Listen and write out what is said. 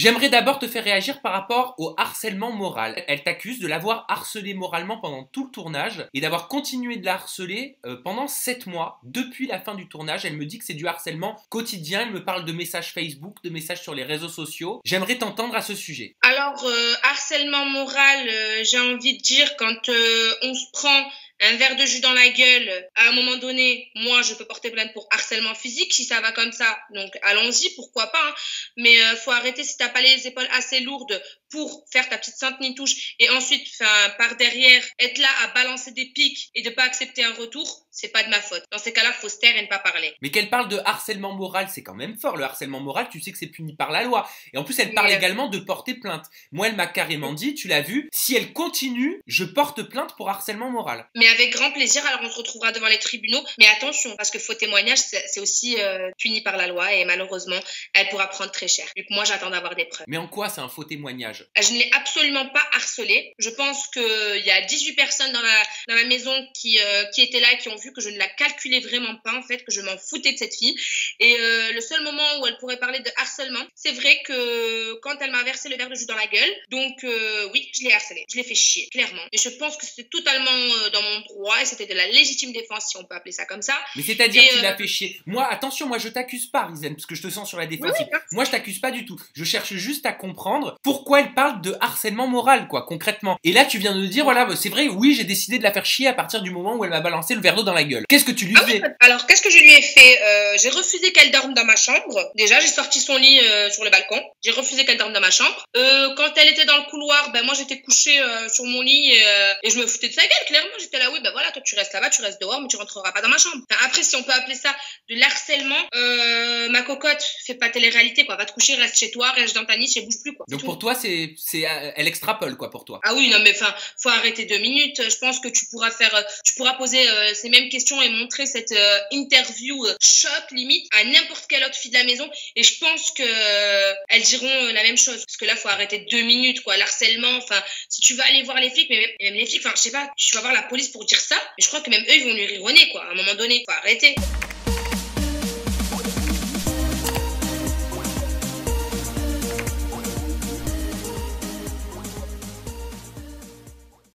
J'aimerais d'abord te faire réagir par rapport au harcèlement moral. Elle t'accuse de l'avoir harcelée moralement pendant tout le tournage et d'avoir continué de la harceler pendant 7 mois, depuis la fin du tournage. Elle me dit que c'est du harcèlement quotidien, elle me parle de messages Facebook, de messages sur les réseaux sociaux. J'aimerais t'entendre à ce sujet. Alors, harcèlement moral, j'ai envie de dire, quand on se prend un verre de jus dans la gueule, à un moment donné, moi, je peux porter plainte pour harcèlement physique, si ça va comme ça. Donc, allons-y, pourquoi pas, hein. Mais faut arrêter, si t'as pas les épaules assez lourdes pour faire ta petite sainte nitouche et ensuite, enfin, par derrière, être là à balancer des pics et de pas accepter un retour, c'est pas de ma faute. Dans ces cas-là, faut se taire et ne pas parler. Mais qu'elle parle de harcèlement moral, c'est quand même fort. Le harcèlement moral, tu sais que c'est puni par la loi. Et en plus, elle parle également de porter plainte. Moi, elle m'a carrément dit, tu l'as vu, si elle continue, je porte plainte pour harcèlement moral. Mais avec grand plaisir, alors on se retrouvera devant les tribunaux. Mais attention, parce que faux témoignage, c'est aussi puni par la loi et malheureusement, elle pourra prendre très cher. Donc moi, j'attends d'avoir des preuves. Mais en quoi c'est un faux témoignage? Je ne l'ai absolument pas harcelée. Je pense qu'il y a 18 personnes dans la maison qui étaient là et qui ont vu que je ne la calculais vraiment pas, en fait, que je m'en foutais de cette fille. Et le seul moment où elle pourrait parler de harcèlement, c'est vrai que quand elle m'a versé le verre de jus dans la gueule, donc oui, je l'ai harcelée. Je l'ai fait chier, clairement. Et je pense que c'était totalement dans mon droit et c'était de la légitime défense, si on peut appeler ça comme ça. Mais c'est-à-dire qu'il a fait chier. Moi, attention, moi je t'accuse pas, Rizlène, parce que je te sens sur la défensive. Oui, moi je t'accuse pas du tout. Je cherche juste à comprendre pourquoi elle parle de harcèlement moral, quoi, concrètement. Et là, tu viens de nous dire, voilà, c'est vrai, oui, j'ai décidé de la faire chier à partir du moment où elle m'a balancé le verre d'eau dans la gueule. Qu'est-ce que tu lui fais? Alors, qu'est-ce que je lui ai fait? J'ai refusé qu'elle dorme dans ma chambre. Déjà, j'ai sorti son lit sur le balcon. J'ai refusé qu'elle dorme dans ma chambre. Quand elle était dans le couloir, ben moi j'étais couchée sur mon lit et je me foutais de sa gueule, clairement. J'étais là, oui, ben voilà, toi tu restes là-bas, tu restes dehors, mais tu rentreras pas dans ma chambre. Enfin, après, si on peut appeler ça de l'harcèlement, ma cocotte, fais pas télé-réalité, quoi. Va te coucher, reste chez toi, reste dans ta niche et bouge plus, quoi. Donc pour toi, c'est elle extrapole, quoi, pour toi. Ah oui, non, mais enfin, faut arrêter 2 minutes. Je pense que tu pourras poser ces mêmes questions et montrer cette interview choc limite à n'importe quelle autre fille de la maison. Et je pense que elles diront la même chose. Parce que là, faut arrêter 2 minutes, quoi. L'harcèlement, enfin, si tu vas aller voir les flics, mais même les flics, enfin, je sais pas, tu vas voir la police pour dire ça, mais je crois que même eux, ils vont lui rire au nez, quoi, à un moment donné, faut arrêter.